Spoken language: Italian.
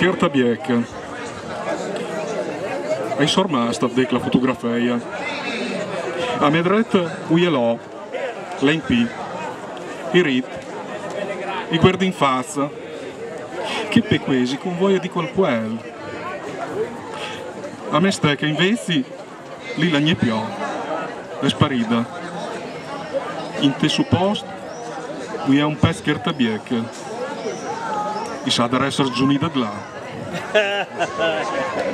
Kerta Bieck. Ai sormasta della fotografia. Amedret Uielò, l'Enpi, i Rit, i Guerdin Fazza, che pequesi con voglia di colpuel. A me steca invece lì la gnepiò, le sparida. In te suppost, qui è un pezzo Kerta Bieck. I sa da essere giunida là.